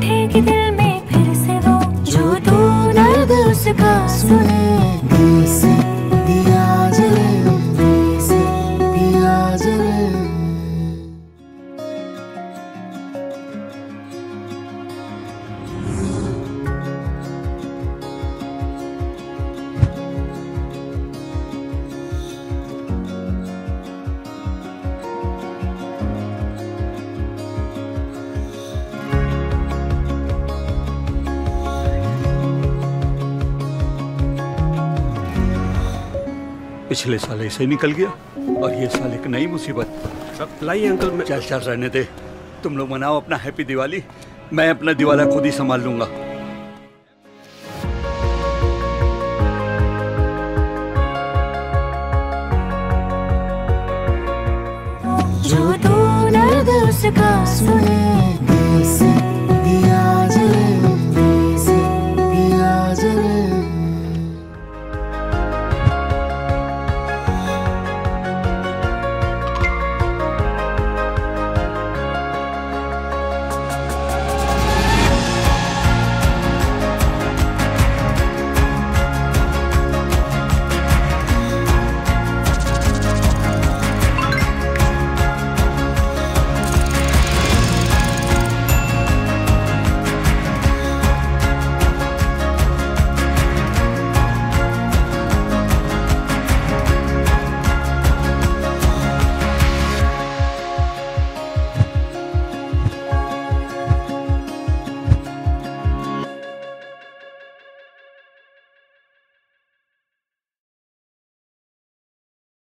बैठेगी दिल में फिर से वो जो तू दर्द उसका सुने। पिछले साल ऐसे निकल गया और ये साल एक नई मुसीबत। लाइए अंकल, मैं चल चल रहने दे, तुम लोग मनाओ अपना हैप्पी दिवाली, मैं अपना दिवाला खुद ही संभाल लूंगा। जो तू दर्द उसका सुने।